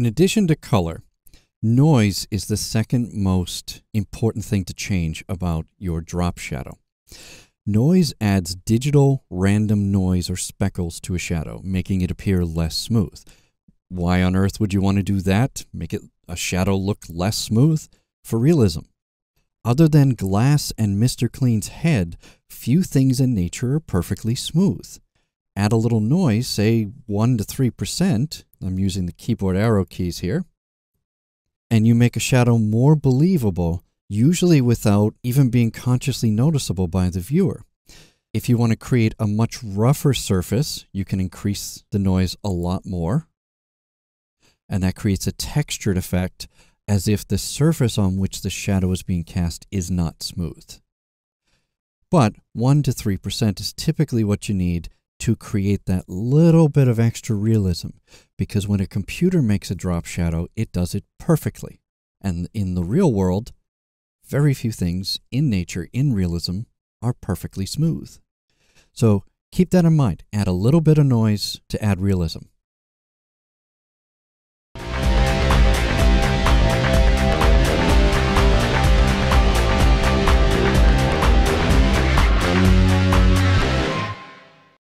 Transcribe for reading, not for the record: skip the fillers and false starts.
In addition to color, noise is the second most important thing to change about your drop shadow. Noise adds digital random noise or speckles to a shadow, making it appear less smooth. Why on earth would you want to do that? Make it a shadow look less smooth? For realism. Other than glass and Mr. Clean's head, few things in nature are perfectly smooth. Add a little noise, say 1 to 3%, I'm using the keyboard arrow keys here, and you make a shadow more believable, usually without even being consciously noticeable by the viewer. If you want to create a much rougher surface, you can increase the noise a lot more, and that creates a textured effect, as if the surface on which the shadow is being cast is not smooth. But 1 to 3% is typically what you need to create that little bit of extra realism, because when a computer makes a drop shadow, it does it perfectly. And in the real world, very few things in nature, in realism, are perfectly smooth. So keep that in mind. Add a little bit of noise to add realism.